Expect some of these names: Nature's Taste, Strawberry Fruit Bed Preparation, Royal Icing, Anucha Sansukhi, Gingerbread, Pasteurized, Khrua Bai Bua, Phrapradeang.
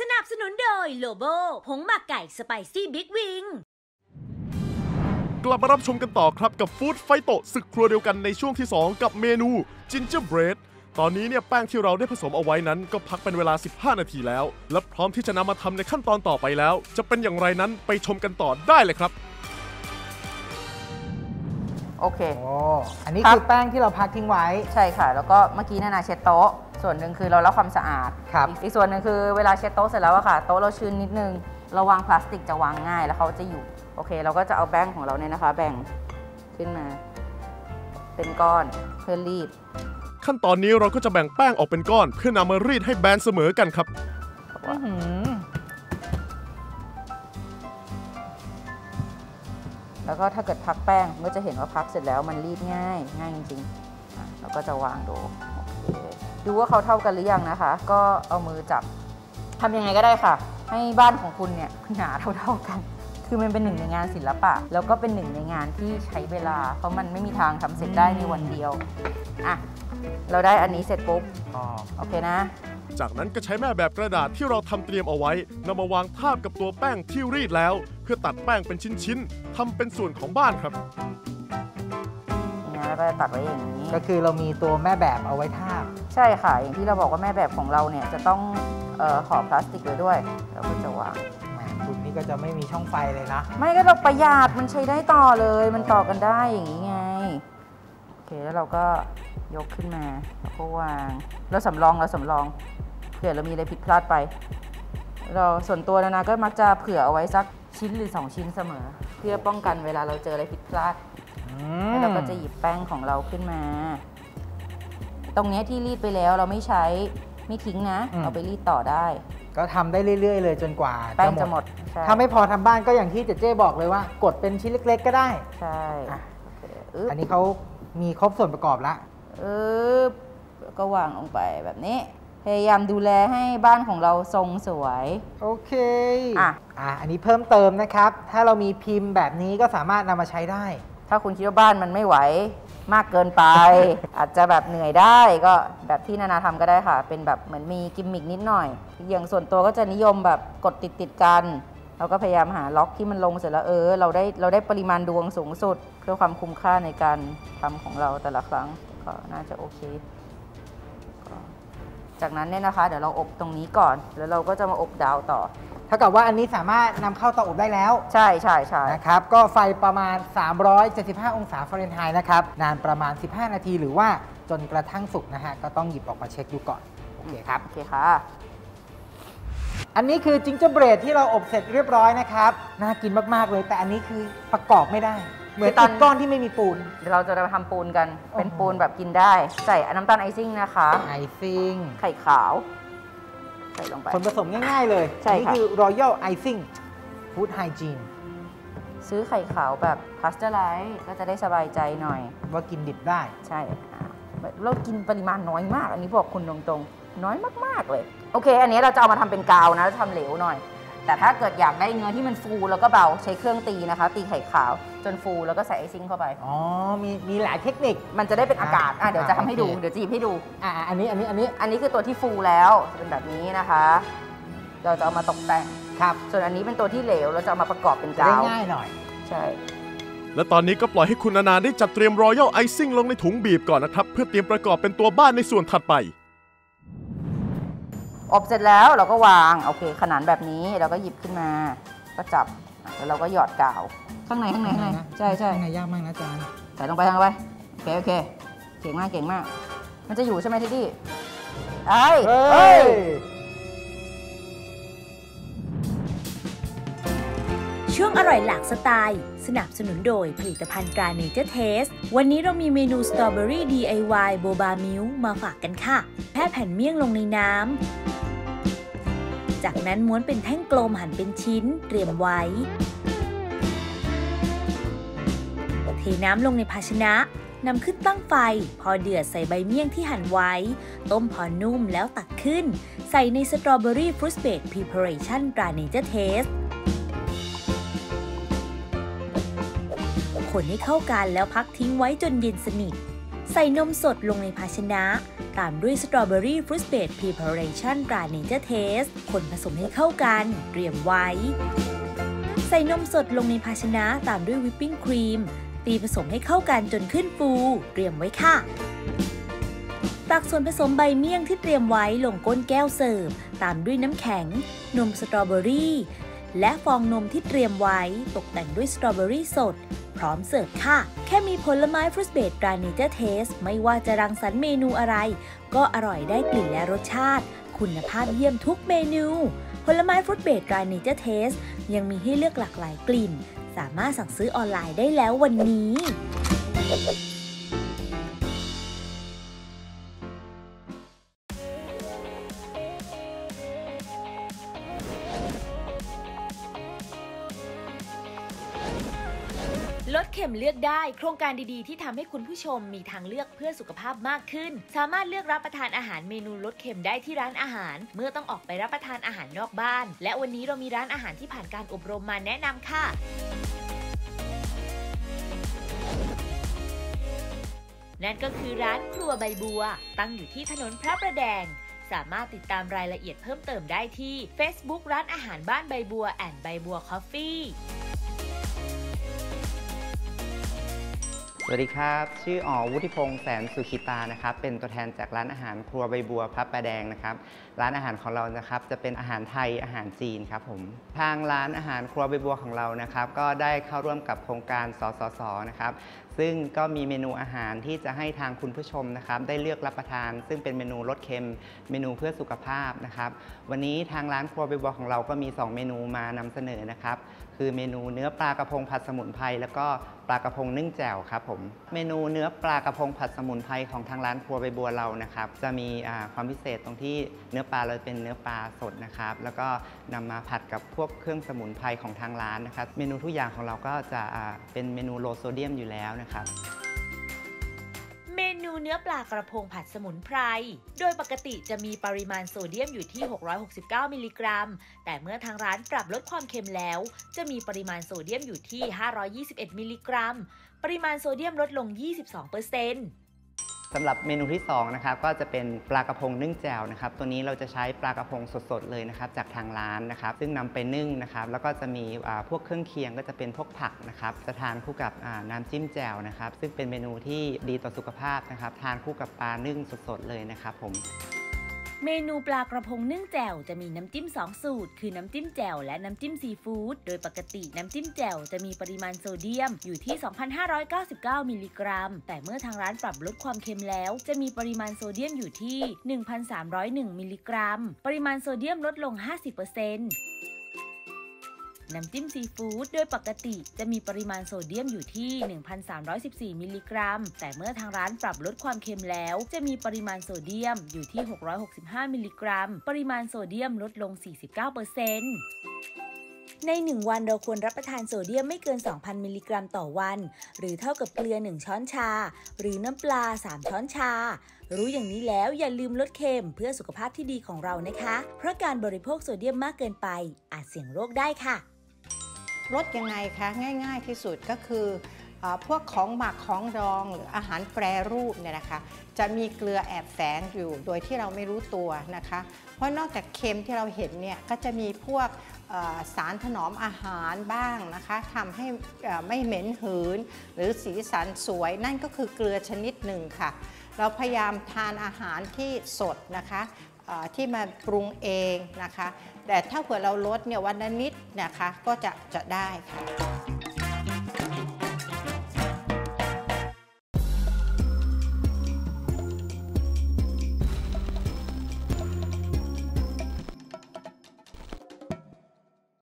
สนับสนุนโดยโลโบผงหมักไก่สไปซี่บิ๊กวิงกลับมารับชมกันต่อครับกับฟู้ดไฟโตะศึกครัวเดียวกันในช่วงที่2กับเมนูจินเจอร์เบรดตอนนี้เนี่ยแป้งที่เราได้ผสมเอาไว้นั้นก็พักเป็นเวลา15นาทีแล้วและพร้อมที่จะนำมาทำในขั้นตอนต่อไปแล้วจะเป็นอย่างไรนั้นไปชมกันต่อได้เลยครับโอเคอันนี้คือแป้งที่เราพักทิ้งไว้ใช่ค่ะแล้วก็เมื่อกี้นานาเช็ดโต๊ะส่วนหนึ่งคือเราเล่าความสะอาดอีกส่วนหนึ่งคือเวลาเช็ดโต๊ะเสร็จแล้วอะค่ะโต๊ะเราชื้นนิดนึงเราวางพลาสติกจะวางง่ายแล้วเขาจะอยู่โอเคเราก็จะเอาแป้งของเราเนี่ยนะคะแบ่งขึ้นมาเป็นก้อนเพื่อรีดขั้นตอนนี้เราก็จะแบ่งแป้งออกเป็นก้อนเพื่อนำมารีดให้แบนเสมอกันครับแล้วก็ถ้าเกิดพักแป้งก็จะเห็นว่าพักเสร็จแล้วมันรีดง่ายง่ายจริงๆแล้วก็จะวางดูว่าเขาเท่ากันหรือยังนะคะก็เอามือจับทำยังไงก็ได้ค่ะให้บ้านของคุณเนี่ยหนาเท่าๆกันคือมันเป็นหนึ่งในงานศิลปะแล้วก็เป็นหนึ่งในงานที่ใช้เวลาเพราะมันไม่มีทางทำเสร็จได้ในวันเดียวอ่ะเราได้อันนี้เสร็จปุ๊บโอเคนะจากนั้นก็ใช้แม่แบบกระดาษที่เราทำเตรียมเอาไว้นำมาวางทาบกับตัวแป้งที่รีดแล้วเพื่อตัดแป้งเป็นชิ้นๆทำเป็นส่วนของบ้านครับแล้วก็ตัดไว้อย่างนี้ก็คือเรามีตัวแม่แบบเอาไว้ทาบใช่ค่ะอย่างที่เราบอกว่าแม่แบบของเราเนี่ยจะต้องห่อพลาสติกไว้ด้วยเราก็จะวางคุณนี่ก็จะไม่มีช่องไฟเลยนะไม่ก็เราประหยัดมันใช้ได้ต่อเลยมันต่อกันได้อย่างนี้ไงโอเคแล้วเราก็ยกขึ้นมาแล้วก็วางเราสำรองเผื่อเรามีอะไรผิดพลาดไปเราส่วนตัวนานาก็มักจะเผื่อเอาไว้สักชิ้นหรือ2ชิ้นเสมอเพื่อป้องกันเวลาเราเจออะไรผิดพลาดแล้วเราก็จะหยิบแป้งของเราขึ้นมาตรงนี้ที่รีดไปแล้วเราไม่ใช้ไม่ทิ้งนะเอาไปรีดต่อได้ก็ทำได้เรื่อยๆเลยจนกว่าแป้งจะหมดถ้าไม่พอทำบ้านก็อย่างที่เจ๊บอกเลยว่ากดเป็นชิ้นเล็กๆก็ได้ใช่อันนี้เขามีครบส่วนประกอบละก็วางลงไปแบบนี้พยายามดูแลให้บ้านของเราทรงสวยโอเคอันนี้เพิ่มเติมนะครับถ้าเรามีพิมพ์แบบนี้ก็สามารถนำมาใช้ได้ถ้าคุณคิดว่าบ้านมันไม่ไหวมากเกินไป อาจจะแบบเหนื่อยได้ก็แบบที่นานาทำก็ได้ค่ะเป็นแบบเหมือนมีกิมมิกนิดหน่อยอย่างส่วนตัวก็จะนิยมแบบกดติดกันเราก็พยายามหาล็อกที่มันลงเสร็จแล้วเราได้ปริมาณดวงสูงสุดเพื่อความคุ้มค่าในการทำของเราแต่ละครั้งก็น่าจะโอเคจากนั้นเนี่ยนะคะเดี๋ยวเราอบตรงนี้ก่อนแล้วเราก็จะมาอบดาวต่อเท่ากับว่าอันนี้สามารถนำเข้าเตาอบได้แล้วใช่นะครับก็ไฟประมาณ375องศาฟาเรนไฮต์นะครับนานประมาณ15นาทีหรือว่าจนกระทั่งสุกนะฮะก็ต้องหยิบออกมาเช็คดูก่อนโอเคครับโอเคค่ะอันนี้คือจิงเจอร์เบรดที่เราอบเสร็จเรียบร้อยนะครับน่ากินมากๆเลยแต่อันนี้คือประกอบไม่ได้เหมือนอิฐก้อนที่ไม่มีปูนเดี๋ยวเราจะมาทำปูนกันเป็นปูนแบบกินได้ใส่น้ำตาลไอซิ่งนะคะไอซิ่งไข่ขาวใส่ลงไปผลผสมง่ายๆเลยอันนี้คือ Royal Icing Food Hygiene ซื้อไข่ขาวแบบ Pasteurized ก็จะได้สบายใจหน่อยว่ากินดิบได้ใช่เรากินปริมาณน้อยมากอันนี้บอกคุณตรงๆน้อยมากๆเลยโอเคอันนี้เราจะเอามาทำเป็นกาวนะทำเหลวหน่อยแต่ถ้าเกิดอยากได้เนื้อที่มันฟูแล้วก็เบาใช้เครื่องตีนะคะตีไข่ขาวจนฟูแล้วก็ใส่ไอซิ่งเข้าไปอ๋อมีหลายเทคนิคมันจะได้เป็นอากาศเดี๋ยวจะทำให้ดูเดี๋ยวจะหยิบให้ดูอันนี้คือตัวที่ฟูแล้วจะเป็นแบบนี้นะคะเราจะเอามาตกแต่งครับส่วนอันนี้เป็นตัวที่เหลวเราจะเอามาประกอบเป็นกาวง่ายหน่อยใช่และตอนนี้ก็ปล่อยให้คุณนานาได้จัดเตรียม Royal Icing ลงในถุงบีบก่อนนะครับเพื่อเตรียมประกอบเป็นตัวบ้านในส่วนถัดไปอบเสร็จแล้วเราก็วางโอเคขนานแบบนี้เราก็หยิบขึ้นมาก็จับแล้วเราก็หยอดกาวข้างในใช่ข้างในยากมากนะอาจารย์ใส่ลงไปทางไปโอเคเก่งมากมันจะอยู่ใช่ไหมที่นี่เฮ้ยช่วงอร่อยหลากสไตล์สนับสนุนโดยผลิตภัณฑ์ตราเนเจอร์เทสวันนี้เรามีเมนูสตรอเบอรี่ DIY โบบามิลค์มาฝากกันค่ะแผ่แผ่นเมี่ยงลงในน้ำจากนั้นม้วนเป็นแท่งกลมหั่นเป็นชิ้นเตรียมไว้เทน้ำลงในภาชนะนำขึ้นตั้งไฟพอเดือดใส่ใบเมี่ยงที่หั่นไว้ต้มพอนุ่มแล้วตักขึ้นใส่ในสตรอเบอรี่ฟรุตเบดพรีเพอเรชั่นตราเนเจอร์เทสคนให้เข้ากันแล้วพักทิ้งไว้จนเย็นสนิทใส่นมสดลงในภาชนะ ตามด้วยสตรอเบอรี่ฟรุตเบดพรีพาเรชั่นตราเนเจอร์เทสคนผสมให้เข้ากันเตรียมไว้ใส่นมสดลงในภาชนะตามด้วยวิปปิ้งครีมตีผสมให้เข้ากันจนขึ้นฟูเตรียมไว้ค่ะตักส่วนผสมใบเมี่ยงที่เตรียมไว้ลงก้นแก้วเสิร์ฟตามด้วยน้ำแข็งนมสตรอเบอรี่และฟองนมที่เตรียมไว้ตกแต่งด้วยสตรอเบอรี่สดพร้อมเสิร์ฟค่ะแค่มีผลไม้ฟรุตเบดตราเนเจอร์เทสไม่ว่าจะรังสรรค์เมนูอะไรก็อร่อยได้กลิ่นและรสชาติคุณภาพเยี่ยมทุกเมนูผลไม้ฟรุตเบดตราเนเจอร์เทสยังมีให้เลือกหลากหลายกลิ่นสามารถสั่งซื้อออนไลน์ได้แล้ววันนี้ลดเข็มเลือกได้โครงการดีๆที่ทำให้คุณผู้ชมมีทางเลือกเพื่อสุขภาพมากขึ้นสามารถเลือกรับประทานอาหารเมนูลดเข็มได้ที่ร้านอาหารเมื่อต้องออกไปรับประทานอาหารนอกบ้านและวันนี้เรามีร้านอาหารที่ผ่านการอบรมมาแนะนำค่ะนั่นก็คือร้านครัวใบบัวตั้งอยู่ที่ถนนพระประแดงสามารถติดตามรายละเอียดเพิ่มเติมได้ที่ Facebook ร้านอาหารบ้านใบบัวแอนด์ใบบัวคอฟฟี่สวัสดีครับชื่ออ๋อวุฒิพงษ์แสนสุขิตานะครับเป็นตัวแทนจากร้านอาหารครัวใบบัวพระประแดงนะครับร้านอาหารของเรานะครับจะเป็นอาหารไทยอาหารจีนครับผมทางร้านอาหารครัวใบบัวของเรานะครับก็ได้เข้าร่วมกับโครงการสสส.นะครับซึ่งก็มีเมนูอาหารที่จะให้ทางคุณผู้ชมนะครับได้เลือกรับประทานซึ่งเป็นเมนูลดเค็มเมนูเพื่อสุขภาพนะครับวันนี้ทางร้านครัวใบบัวของเราก็มี2เมนูมานำเสนอนะครับคือเมนูเนื้อปลากระพงผัดสมุนไพรแล้วก็ปลากระพงนึ่งแจ่วครับผมเมนูเนื้อปลากระพงผัดสมุนไพรของทางร้านครัวใบบัวเรานะครับจะมีความพิเศษตรงที่เนื้อปลาเราเป็นเนื้อปลาสดนะครับแล้วก็นำมาผัดกับพวกเครื่องสมุนไพรของทางร้านนะครับเมนูทุกอย่างของเราก็จะเป็นเมนูโลโซเดียมอยู่แล้วนะครับเมนูเนื้อปลากระพงผัดสมุนไพรโดยปกติจะมีปริมาณโซเดียมอยู่ที่669มิลลิกรัมแต่เมื่อทางร้านปรับลดความเค็มแล้วจะมีปริมาณโซเดียมอยู่ที่521มิลลิกรัมปริมาณโซเดียมลดลง 22%สำหรับเมนูที่2นะครับก็จะเป็นปลากระพงนึ่งแจ่วนะครับตัวนี้เราจะใช้ปลากระพงสดๆเลยนะครับจากทางร้านนะครับซึ่งนำไปนึ่งนะครับแล้วก็จะมีพวกเครื่องเคียงก็จะเป็นพวกผักนะครับจะทานคู่กับน้ำจิ้มแจ่วนะครับซึ่งเป็นเมนูที่ดีต่อสุขภาพนะครับทานคู่กับปลานึ่งสดๆเลยนะครับผมเมนูปลากระพงนึ่งแจ่วจะมีน้ำจิ้ม2สูตรคือน้ำจิ้มแจ่วและน้ำจิ้มซีฟู้ดโดยปกติน้ำจิ้มแจ่วจะมีปริมาณโซเดียมอยู่ที่ 2,599 มิลลิกรัมแต่เมื่อทางร้านปรับลดความเค็มแล้วจะมีปริมาณโซเดียมอยู่ที่ 1,301 มิลลิกรัมปริมาณโซเดียมลดลง 50%น้ำจิ้มซีฟู้ดโดยปกติจะมีปริมาณโซเดียมอยู่ที่ 1,314 มิลลิกรัมแต่เมื่อทางร้านปรับลดความเค็มแล้วจะมีปริมาณโซเดียมอยู่ที่ 665 มิลลิกรัมปริมาณโซเดียมลดลง 49%ใน1วันเราควรรับประทานโซเดียมไม่เกิน 2,000 มิลลิกรัมต่อวันหรือเท่ากับเกลือ1ช้อนชาหรือน้ำปลา3ช้อนชารู้อย่างนี้แล้วอย่าลืมลดเค็มเพื่อสุขภาพที่ดีของเรานะคะเพราะการบริโภคโซเดียมมากเกินไปอาจเสี่ยงโรคได้ค่ะลดยังไงคะง่ายๆที่สุดก็คือพวกของหมักของดองหรืออาหารแปรรูปเนี่ยนะคะจะมีเกลือแอบแฝงอยู่โดยที่เราไม่รู้ตัวนะคะเพราะนอกจากเค็มที่เราเห็นเนี่ยก็จะมีพวกสารถนอมอาหารบ้างนะคะทำให้ไม่เหม็นหืนหรือสีสันสวยนั่นก็คือเกลือชนิดหนึ่งค่ะเราพยายามทานอาหารที่สดนะคะที่มาปรุงเองนะคะแต่ถ้าเผื่อเราลดเนี่ยวันละนิดนะคะก็จะได้ค่ะ